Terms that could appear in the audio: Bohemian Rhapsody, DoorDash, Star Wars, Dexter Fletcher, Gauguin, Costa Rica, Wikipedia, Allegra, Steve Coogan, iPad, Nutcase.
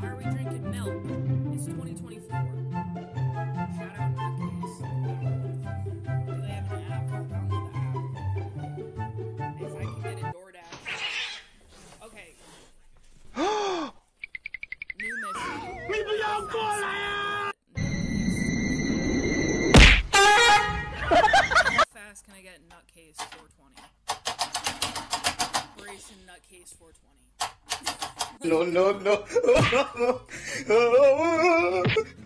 Why are we drinking milk? It's 2024. Shout out Nutcase. Do they have an app? I don't know the app. If I can get it DoorDash. Okay. New mission. People don't call How fast can I get Nutcase 420? Operation Nutcase 420. No, no, no.